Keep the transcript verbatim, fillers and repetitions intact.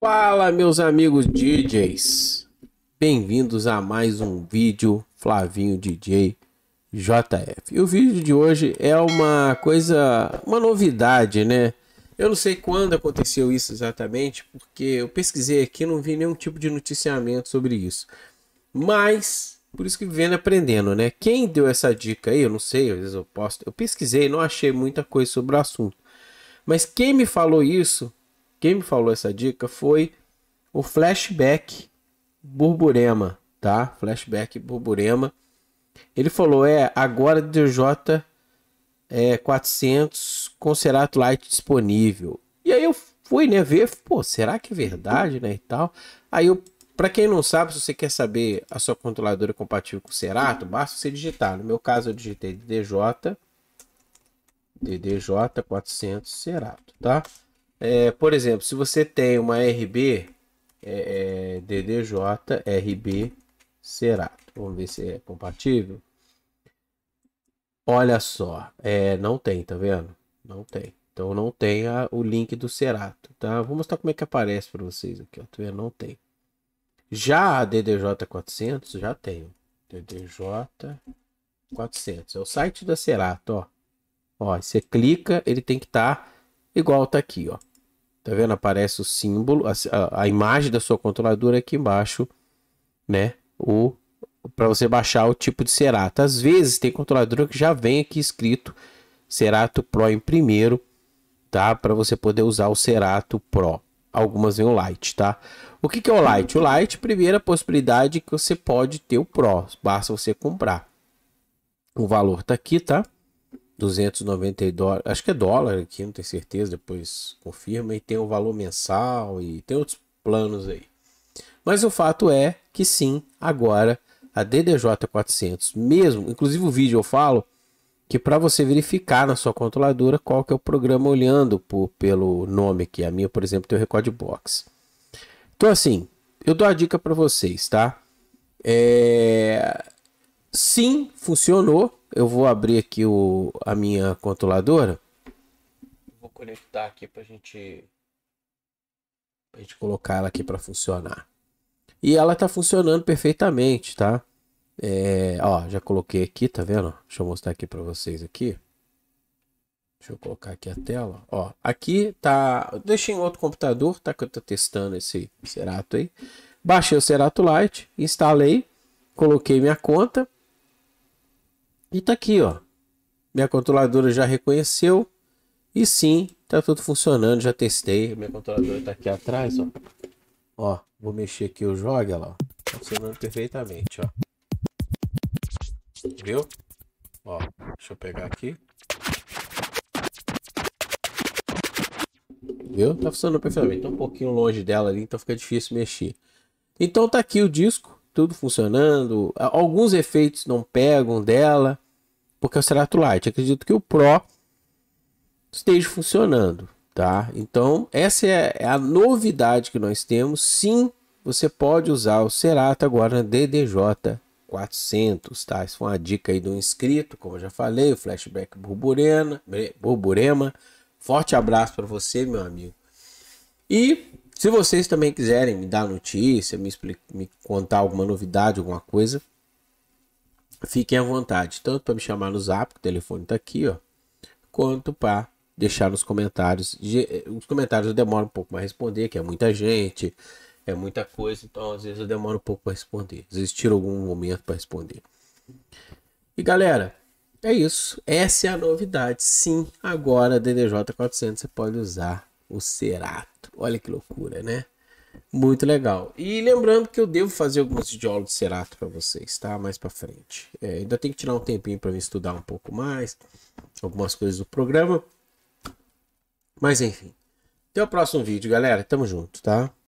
Fala, meus amigos D Js, bem-vindos a mais um vídeo Flavinho D J J F. E o vídeo de hoje é uma coisa, uma novidade, né? Eu não sei quando aconteceu isso exatamente, porque eu pesquisei aqui e não vi nenhum tipo de noticiamento sobre isso. Mas, por isso que vendo aprendendo, né? Quem deu essa dica aí, eu não sei, às vezes eu posto. Eu pesquisei, não achei muita coisa sobre o assunto. Mas quem me falou isso... Quem me falou essa dica foi o Flashback Burburema, tá? Flashback Burburema. Ele falou, é, agora D D J quatrocentos com Serato Lite disponível. E aí eu fui, né, ver, pô, será que é verdade, né, e tal. Aí eu, pra quem não sabe, se você quer saber a sua controladora compatível com o Serato, basta você digitar. No meu caso eu digitei D D J quatrocentos Serato, tá? É, por exemplo, se você tem uma R B, é, é, D D J R B Serato, vamos ver se é compatível. Olha só, é, não tem, tá vendo? Não tem. Então não tem a, o link do Serato, tá? Vou mostrar como é que aparece para vocês aqui, ó. Tá vendo? Não tem. Já a D D J quatrocentos já tem. D D J quatrocentos é o site da Serato, ó. Ó, você clica, ele tem que estar tá igual, tá aqui, ó. Tá vendo? Aparece o símbolo, a, a, a imagem da sua controladora aqui embaixo, né? O para você baixar o tipo de Serato. Às vezes tem controladora que já vem aqui escrito Serato Pro em primeiro, tá? Para você poder usar o Serato Pro. Algumas vem o Lite, tá? O que que é o Lite? O Lite, primeira possibilidade que você pode ter o Pro, basta você comprar. O valor tá aqui, tá? duzentos e noventa dólares, acho que é dólar aqui, não tenho certeza, depois confirma. E tem o valor mensal e tem outros planos aí. Mas o fato é que sim, agora a D D J quatrocentos mesmo, inclusive o vídeo eu falo que para você verificar na sua controladora qual que é o programa olhando por, pelo nome aqui. A minha, por exemplo, tem o Record Box. Então assim, eu dou a dica para vocês, tá? É... Sim, funcionou. Eu vou abrir aqui o, a minha controladora. Vou conectar aqui para gente, a gente colocar ela aqui para funcionar. E ela tá funcionando perfeitamente, tá? É, ó, já coloquei aqui, tá vendo? Deixa eu mostrar aqui para vocês aqui. Deixa eu colocar aqui a tela. Ó, aqui tá... Eu deixei em outro computador, tá? Que eu tô testando esse Serato aí. Baixei o Serato Lite, instalei, coloquei minha conta. E tá aqui, ó, minha controladora já reconheceu e sim, tá tudo funcionando, já testei. Minha controladora tá aqui atrás, ó, ó, vou mexer aqui o jogo, ela, ó, tá funcionando perfeitamente, ó, viu? Ó, deixa eu pegar aqui, viu? Tá funcionando perfeitamente, tá um pouquinho longe dela ali, então fica difícil mexer. Então tá aqui o disco. Tudo funcionando, alguns efeitos não pegam dela, porque é o Serato Lite. Acredito que o Pro esteja funcionando, tá? Então essa é a novidade que nós temos. Sim, você pode usar o Serato agora na D D J quatrocentos, tá? Isso foi uma dica aí do inscrito, como eu já falei, o Flashback Burburema. Burburema. Forte abraço para você, meu amigo. E... se vocês também quiserem me dar notícia, me, explicar, me contar alguma novidade, alguma coisa, fiquem à vontade. Tanto para me chamar no zap, que o telefone está aqui, ó, quanto para deixar nos comentários. Os comentários eu demoro um pouco para responder, que é muita gente, é muita coisa, então às vezes eu demoro um pouco para responder. Às vezes tiro algum momento para responder. E galera, é isso. Essa é a novidade. Sim, agora D D J quatrocentos você pode usar o Serato. Olha que loucura, né? Muito legal. E lembrando que eu devo fazer alguns videoaulas de Serato para vocês, tá? Mais para frente. É, ainda tem que tirar um tempinho para estudar um pouco mais algumas coisas do programa. Mas enfim. Até o próximo vídeo, galera. Tamo junto, tá?